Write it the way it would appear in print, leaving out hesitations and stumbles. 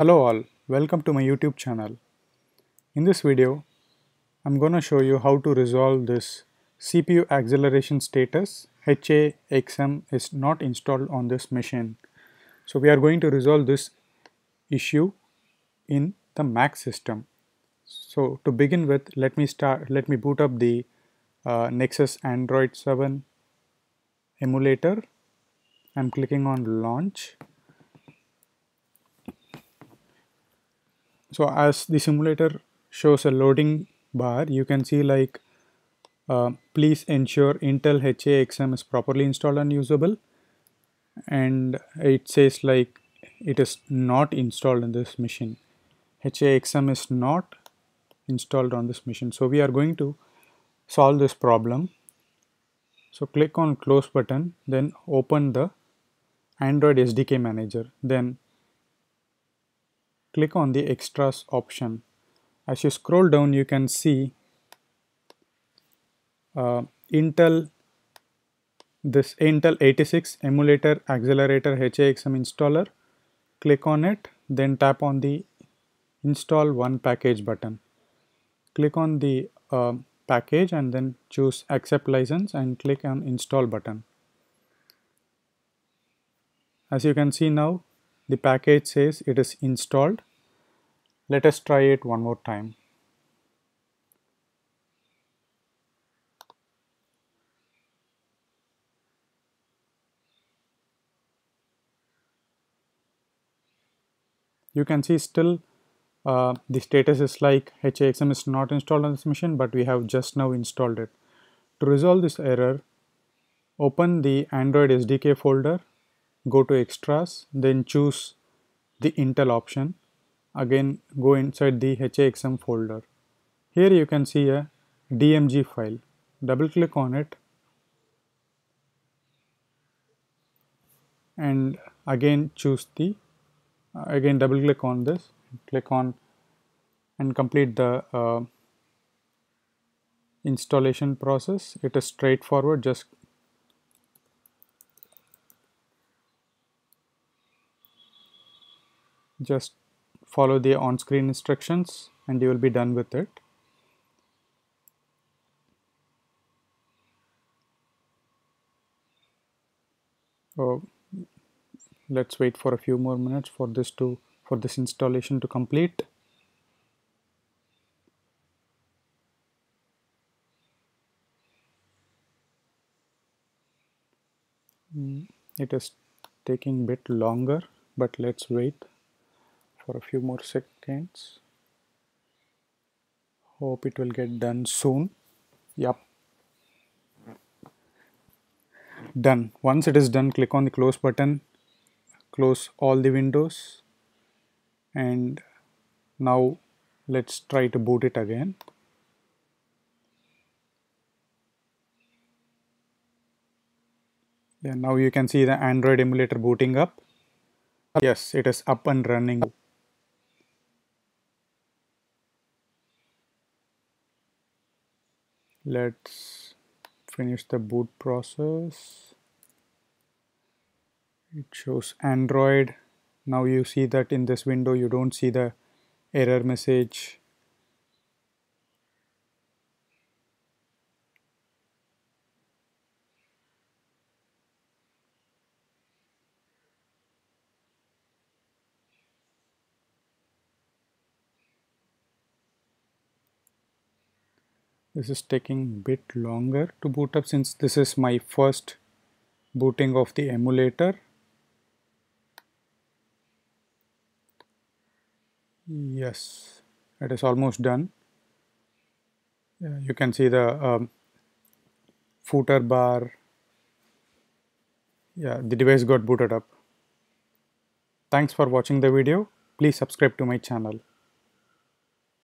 Hello all, welcome to my YouTube channel. In this video, I'm gonna show you how to resolve this CPU acceleration status HAXM is not installed on this machine. So we are going to resolve this issue in the Mac system. So to begin with, let me boot up the Nexus Android 7 emulator. I'm clicking on launch. So as the simulator shows a loading bar, you can see like please ensure Intel HAXM is properly installed and usable, and it says like it is not installed on this machine. HAXM is not installed on this machine. So we are going to solve this problem. So click on close button, then open the Android SDK manager, then click on the extras option. As you scroll down, you can see this Intel 86 Emulator Accelerator HAXM installer. Click on it, then tap on the install one package button. Click on the package and then choose accept license and click on install button. As you can see now, the package says it is installed. Let us try it one more time. You can see still the status is like HAXM is not installed on this machine, but we have just now installed it. To resolve this error, open the Android SDK folder, go to extras, then choose the Intel option. Again, go inside the HAXM folder. Here you can see a DMG file. Double click on it, and again choose the double click on this, click on and complete the installation process. It is straightforward, just follow the on-screen instructions and you will be done with it. So let's wait for a few more minutes for this installation to complete. It is taking a bit longer, but let's wait for a few more seconds. Hope it will get done soon. Yep, done. Once it is done, click on the close button, close all the windows, and now let's try to boot it again. Yeah, now you can see the Android emulator booting up. Yes, it is up and running. Let's finish the boot process. It shows Android. Now you see that in this window you don't see the error message. This is taking a bit longer to boot up since this is my first booting of the emulator. Yes, it is almost done. Yeah, you can see the footer bar. Yeah, the device got booted up. Thanks for watching the video. Please subscribe to my channel.